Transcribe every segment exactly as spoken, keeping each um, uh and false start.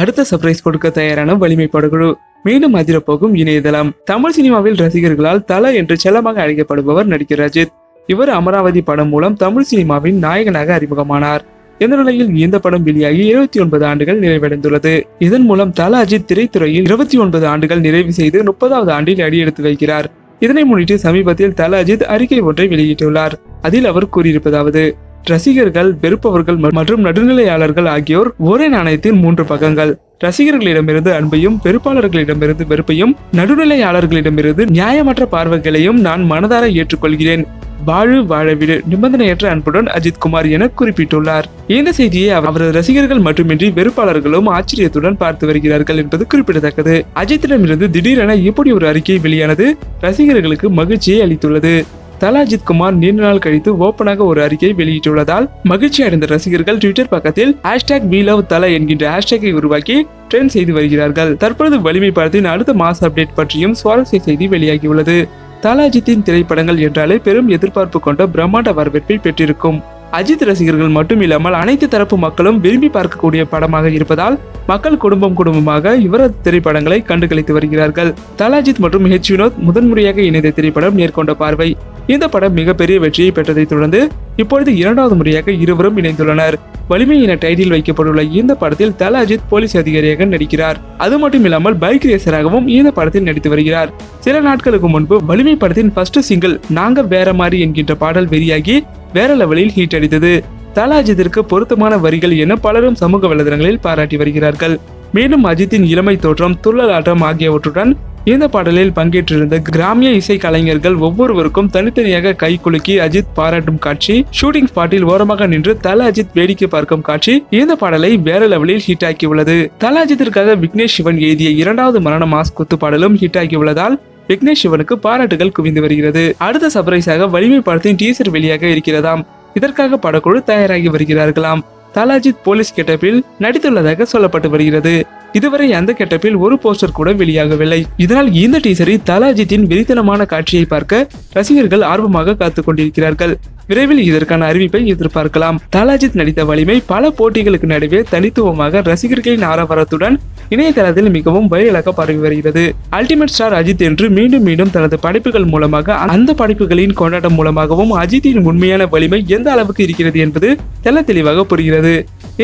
அடுத்த சர்ப்ரைஸ் கொடுக்க தயாரான வலிமைப்பட குழு மீண்டும் அதிர போகும் இணையதளம். தமிழ் சினிமாவில் ரசிகர்களால் தல என்று செல்லமாக அழைக்கப்படுபவர் நடிகர் அஜித். இவர் அமராவதி படம் மூலம் தமிழ் சினிமாவின் நாயகனாக அறிமுகமானார். இந்த நிலையில் இந்த படம் வெளியாகி இருபத்தி ஒன்பது ஆண்டுகள் நிறைவடைந்துள்ளது. இதன் மூலம் தல அஜித் திரைத்துறையில் இருபத்தி ஒன்பது ஆண்டுகள் நிறைவு செய்து முப்பதாவது ஆண்டில் அடியெடுத்து வைக்கிறார். இதனை முன்னிட்டு சமீபத்தில் தல அஜித் அறிக்கை ஒன்றை வெளியிட்டுள்ளார். அதில் அவர் கூறியிருப்பதாவது: ரசிகர்கள், வெறுப்பவர்கள் மற்றும் நடுநிலையாளர்கள் ஆகியோர் ஒரே நாணயத்தின் மூன்று பக்கங்கள். ரசிகர்களிடமிருந்து அன்பையும், வெறுப்பாளர்களிடமிருந்து வெறுப்பையும், நடுநிலையாளர்களிடமிருந்து நியாயமற்ற பார்வைகளையும் நான் மனதார ஏற்றுக்கொள்கிறேன். வாழு வாழவிடு, நிபந்தனையற்ற அன்புடன் அஜித்குமார் என குறிப்பிட்டுள்ளார். இந்த செய்தியை அவரது ரசிகர்கள் மட்டுமின்றி வெறுப்பாளர்களும் ஆச்சரியத்துடன் பார்த்து வருகிறார்கள் என்பது குறிப்பிடத்தக்கது. அஜித்திடமிருந்து திடீரென இப்படி ஒரு அறிக்கை வெளியானது ரசிகர்களுக்கு மகிழ்ச்சியை அளித்துள்ளது. தல அஜித் குமார் நீண்ட நாள் கழித்து ஓப்பனாக ஒரு அறிக்கை வெளியிட்டுள்ளதால் மகிழ்ச்சி அடைந்த ரசிகர்கள் ட்விட்டர் பக்கத்தில் ஹேஷ்டாக் வி லவ் தல என்கின்ற ஹேஷ்டாகை உருவாக்கி ட்ரெண்ட் செய்து வருகிறார்கள். தற்பொழுது வலிமை படத்தின் அடுத்த மாஸ் அப்டேட் பற்றியும் சுவாரஸ்ய செய்தி வெளியாகியுள்ளது. தல அஜித்தின் திரைப்படங்கள் என்றாலே பெரும் எதிர்பார்ப்பு கொண்ட பிரம்மாண்ட வரவேற்பை பெற்றிருக்கும். அஜித் ரசிகர்கள் மட்டுமில்லாமல் அனைத்து தரப்பு மக்களும் விரும்பி பார்க்கக்கூடிய படமாக இருப்பதால் மக்கள் குடும்பம் குடும்பமாக இவரது திரைப்படங்களை கண்டுகளித்து வருகிறார்கள். தல அஜித் மற்றும் ஹெச் வினோத் முதன்முறையாக இணைந்த திரைப்படம் நேர்கொண்ட பார்வை. இந்த படம் மிகப்பெரிய வெற்றியை பெற்றதை தொடர்ந்து இப்பொழுது இரண்டாவது முறையாக இருவரும் இணைந்துள்ளனர். வலிமை என டைட்டில் வைக்கப்பட்டுள்ள இந்த படத்தில் தல அஜித் போலீஸ் அதிகாரியாக நடிக்கிறார். அது மட்டும் இல்லாமல் பைக் ரேசராகவும் இந்த படத்தில் நடித்து வருகிறார். சில நாட்களுக்கு முன்பு வலிமை படத்தின் ஃபர்ஸ்ட் சிங்கிள் நாங்க வேற மாதிரி என்கின்ற பாடல் வெளியாகி வேற லெவலில் ஹீட் அடித்தது. தல அஜித்திற்கு பொருத்தமான வரிகள் என பலரும் சமூக வலைதளங்களில் பாராட்டி வருகிறார்கள். மேலும் அஜித்தின் இளமை தோற்றம், துள்ளலாட்டம் ஆகியவற்றுடன் இந்த பாடலில் பங்கேற்றிருந்த கிராமிய இசை கலைஞர்கள் ஒவ்வொருவருக்கும் தனித்தனியாக கை குலுக்கி அஜித் பாராட்டும் காட்சி, ஷூட்டிங் ஸ்பாட்டில் ஓரமாக நின்று தல அஜித் வேடிக்கை பார்க்கும் காட்சி இந்த பாடலை வேற லெவலில் ஹிட் ஆக்கியுள்ளது. தல அஜித்திற்காக விக்னேஷ் சிவன் எழுதிய இரண்டாவது மரண மாஸ் குத்து பாடலும் ஹிட் ஆகியுள்ளதால் விக்னேஷ் சிவனுக்கு பாராட்டுகள் குவிந்து வருகிறது. அடுத்த சர்ப்ரைஸாக வலிமை படத்தின் டீசர் வெளியாக இருக்கிறதாம். இதற்காக படக்குழு தயாராகி வருகிறார்களாம். தல அஜித் போலீஸ் கெட்டப்பில் நடித்துள்ளதாக சொல்லப்பட்டு வருகிறது. இதுவரை அந்த கெட்டப்பில் ஒரு போஸ்டர் கூட வெளியாகவில்லை. இதனால் இந்த டீசரை தல அஜித்தின் வெறித்தனமான காட்சியை பார்க்க ரசிகர்கள் ஆர்வமாக காத்துக் கொண்டிருக்கிறார்கள். விரைவில் இதற்கான அறிவிப்பை எதிர்பார்க்கலாம். தல அஜித் நடித்த வலிமை பல போட்டிகளுக்கு நடுவே தனித்துவமாக ரசிகர்களின் ஆரவாரத்துடன் இணையதளத்தில் மிகவும் வைரலாக பரவி வருகிறது. அல்டிமேட் ஸ்டார் அஜித் என்று மீண்டும் மீண்டும் தனது படைப்புகள் மூலமாக, அந்த படைப்புகளின் கொண்டாட்டம் மூலமாகவும் அஜித்தின் உண்மையான வலிமை எந்த அளவுக்கு இருக்கிறது என்பது தெல்ல தெளிவாக புரிகிறது.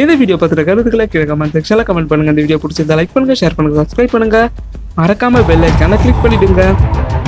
இந்த வீடியோ பத்திர கருத்துக்களை கீழே கமெண்ட் செக்ஷன்ல கமெண்ட் பண்ணுங்க. இந்த வீடியோ பிடிச்சிருந்தா லைக் பண்ணுங்க, ஷேர் பண்ணுங்க, சப்ஸ்கிரைப் பண்ணுங்க, மறக்காம பெல் ஐகானை கிளிக் பண்ணிடுங்க.